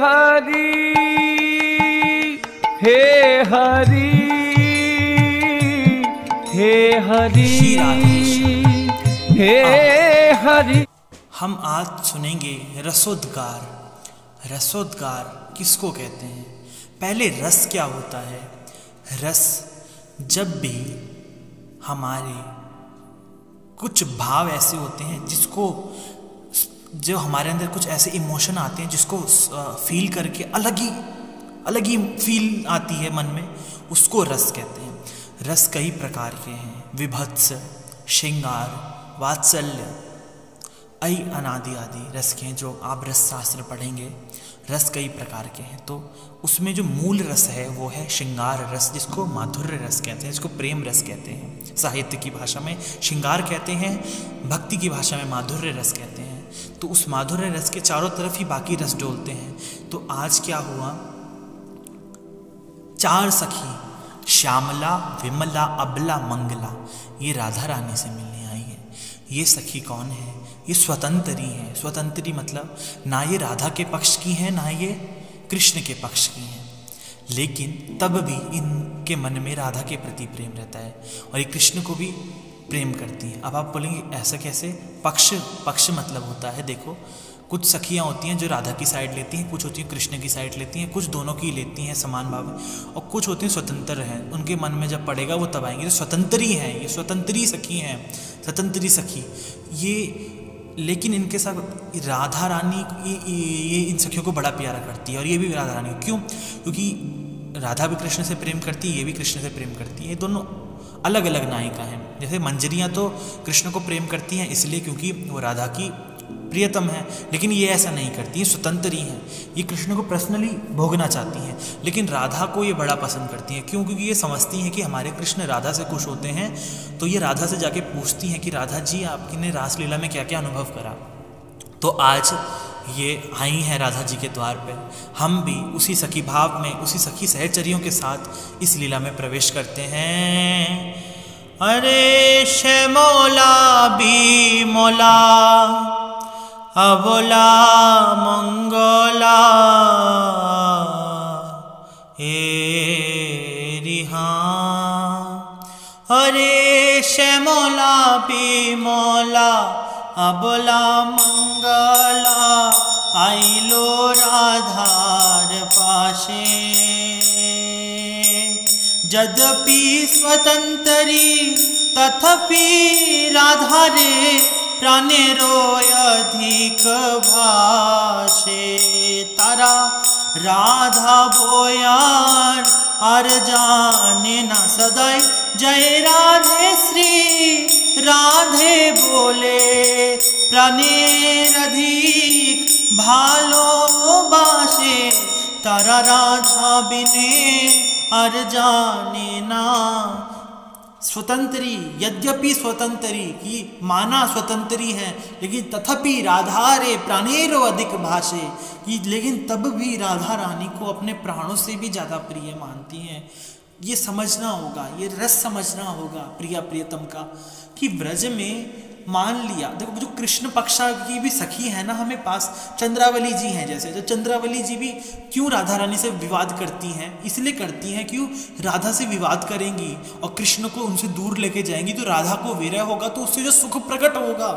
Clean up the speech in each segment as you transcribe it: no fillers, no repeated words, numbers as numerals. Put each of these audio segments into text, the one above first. हरि हे हरि हे हरि हे हरि। हम आज सुनेंगे रसोद्गार। रसोद्गार किसको कहते हैं? पहले रस क्या होता है? रस जब भी हमारे कुछ भाव ऐसे होते हैं जिसको जो हमारे अंदर कुछ ऐसे इमोशन आते हैं जिसको फील करके अलग ही फील आती है मन में, उसको रस कहते हैं। रस कई प्रकार के हैं, विभत्स, श्रृंगार, वात्सल्य, अय अनादि आदि रस के हैं। जो आप रस शास्त्र पढ़ेंगे, रस कई प्रकार के हैं। तो उसमें जो मूल रस है वो है श्रृंगार रस, जिसको माधुर्य रस कहते हैं, जिसको प्रेम रस कहते हैं। साहित्य की भाषा में श्रृंगार कहते हैं, भक्ति की भाषा में माधुर्य रस कहते हैं। तो उस माधुर्य रस के चारों तरफ ही बाकी रस डोलते हैं। तो आज क्या हुआ, चार सखी श्यामला, विमला, अबला, मँगला, ये राधा रानी से मिलने आई है। ये सखी कौन है? ये स्वतंत्री हैं। स्वतंत्री मतलब ना ये राधा के पक्ष की हैं ना ये कृष्ण के पक्ष की हैं, लेकिन तब भी इनके मन में राधा के प्रति प्रेम रहता है और ये कृष्ण को भी प्रेम करती हैं। अब आप बोलेंगे ऐसा कैसे? पक्ष मतलब होता है, देखो कुछ सखियाँ होती हैं जो राधा की साइड लेती हैं, कुछ होती हैं कृष्ण की साइड लेती हैं, कुछ दोनों की लेती हैं समान भाव में, और कुछ होती हैं स्वतंत्र हैं। उनके मन में जब पड़ेगा वो तब आएंगे। तो स्वतंत्री हैं, ये स्वतंत्री सखी हैं, स्वतंत्री सखी ये। लेकिन इनके साथ राधा रानी ये इन सखियों को बड़ा प्यारा करती है, और ये भी राधा रानी। क्यों? क्योंकि राधा भी कृष्ण से प्रेम करती है, ये भी कृष्ण से प्रेम करती है। ये दोनों अलग अलग नायिका हैं। जैसे मंजरियाँ तो कृष्ण को प्रेम करती हैं इसलिए क्योंकि वो राधा की प्रियतम है, लेकिन ये ऐसा नहीं करती, ये स्वतंत्री हैं, ये कृष्ण को पर्सनली भोगना चाहती हैं। लेकिन राधा को ये बड़ा पसंद करती हैं। क्यों? क्योंकि ये समझती हैं कि हमारे कृष्ण राधा से खुश होते हैं, तो ये राधा से जाके पूछती हैं कि राधा जी आपने रासलीला में क्या क्या अनुभव करा। तो आज ये आई हैं राधा जी के द्वार पर। हम भी उसी सखी भाव में, उसी सखी सहचरियों के साथ इस लीला में प्रवेश करते हैं। अरे श्यामला भी मोला, अबला मँगला, एरिहा। अरे श्यामला विमला, अबला मँगला, आइलो राधार पाशे। यद्यपि स्वतंत्री तथापि राधा रे प्राणे रोय अधिक भाषे। तारा राधा बोयार आर जाने ना सदाई, जय राधे श्री राधे बोले प्राणेर अधिक भालो बासे। तारा राधा बिने आर जाने ना। स्वतंत्री, यद्यपि स्वतंत्री की माना स्वतंत्री है, लेकिन तथापि राधा रे प्राणेरो अधिक भाषे की, लेकिन तब भी राधा रानी को अपने प्राणों से भी ज़्यादा प्रिय मानती हैं। ये समझना होगा, ये रस समझना होगा प्रिया प्रियतम का, कि व्रज में मान लिया। देखो जो कृष्ण पक्षा की भी सखी है ना, हमें पास चंद्रावली जी हैं। जैसे जो चंद्रावली जी भी क्यों राधा रानी से विवाद करती हैं? इसलिए करती हैं क्यों? राधा से विवाद करेंगी और कृष्ण को उनसे दूर लेके जाएंगी, तो राधा को विरह होगा, तो उससे जो सुख प्रकट होगा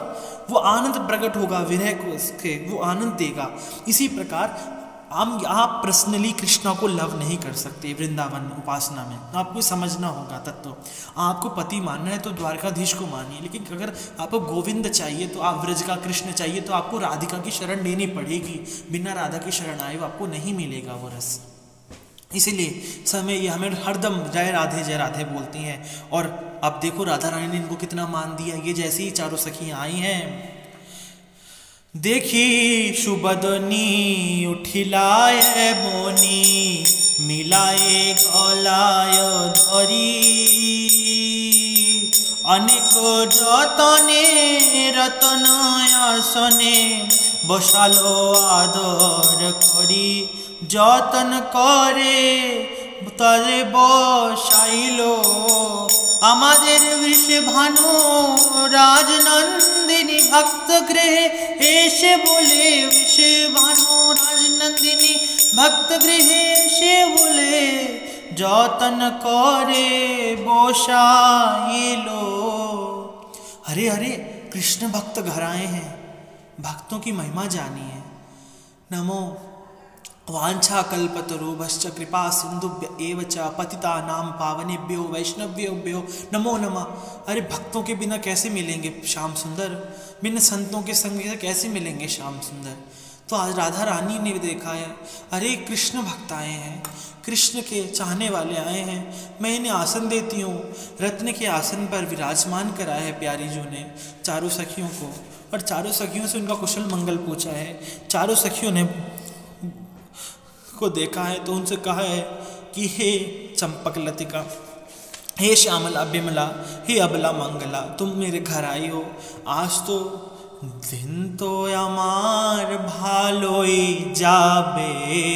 वो आनंद प्रकट होगा, विरह को उसके वो आनंद देगा। इसी प्रकार हम आप पर्सनली कृष्णा को लव नहीं कर सकते वृंदावन उपासना में। आपको समझना होगा तत्व। आपको पति मानना है तो द्वारकाधीश को मानिए, लेकिन अगर आपको गोविंद चाहिए तो आप व्रज का कृष्ण चाहिए, तो आपको राधिका की शरण लेनी पड़ेगी। बिना राधा की शरण आए आपको नहीं मिलेगा वो रस। इसीलिए समय ये हमें हरदम जय राधे बोलती हैं। और अब देखो राधा रानी ने इनको कितना मान दिया। ये जैसे ही चारों सखियाँ आई हैं, देखी सुबदनी उठिलाए बोनी, मिलाए गलाय धरी। अनेक रतने रतन आसने बसालो आदर करी। जतन करे तले बसाइलो आमादेर वृषभानु राजनंदिनी। भक्त गृहे ऐसे बोले वृषभानु राजनंदिनी। भक्त गृहे शेवुले जौतन करे बोशाई लो। हरे हरे, कृष्ण भक्त घर आए हैं, भक्तों की महिमा जानी है। नमो वांछा कल्पतरुभश्च कृपा सिंधुभ्य एव च पतितानां पावनेभ्यो वैष्णवेभ्यो नमो नमः। अरे भक्तों के बिना कैसे मिलेंगे श्याम सुंदर, बिना संतों के संग कैसे मिलेंगे श्याम सुंदर। तो आज राधा रानी ने भी देखा है, अरे कृष्ण भक्त आए हैं, कृष्ण के चाहने वाले आए हैं, मैं इन्हें आसन देती हूँ। रत्न के आसन पर विराजमान कराया है प्यारी जी ने चारों सखियों को, और चारों सखियों से उनका कुशल मंगल पूछा है। चारों सखियों ने को देखा है तो उनसे कहा है कि हे चंपक लतिका, हे श्यामला विमला, हे अबला मँगला, तुम मेरे घर आई हो। आज तो दिन तो अमार भालोई जाबे,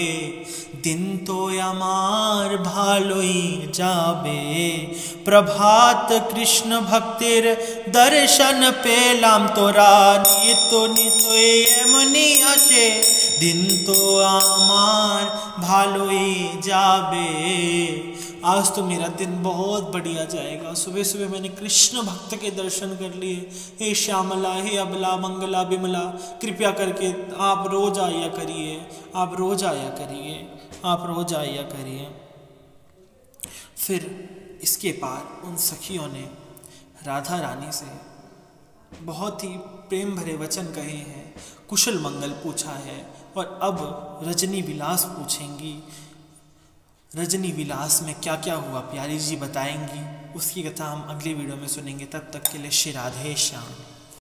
दिन तो अमार भालोई जाबे, प्रभात कृष्ण भक्तिर दर्शन पेलाम तोरा नितो नितोय मुनि आशे, दिन तो अमार भालोई जाबे। आज तो मेरा दिन बहुत बढ़िया जाएगा। सुबह सुबह मैंने कृष्ण भक्त के दर्शन कर लिए। हे श्यामला, हे अबला मंगला विमला, कृपया करके आप रोज आया करिए, आप रोज आया करिए, आप रोज आया करिए। फिर इसके बाद उन सखियों ने राधा रानी से बहुत ही प्रेम भरे वचन कहे हैं, कुशल मंगल पूछा है, और अब रजनी विलास पूछेंगी। रजनी विलास में क्या क्या हुआ प्यारी जी बताएंगी, उसकी कथा हम अगले वीडियो में सुनेंगे। तब तक के लिए श्री राधे श्याम।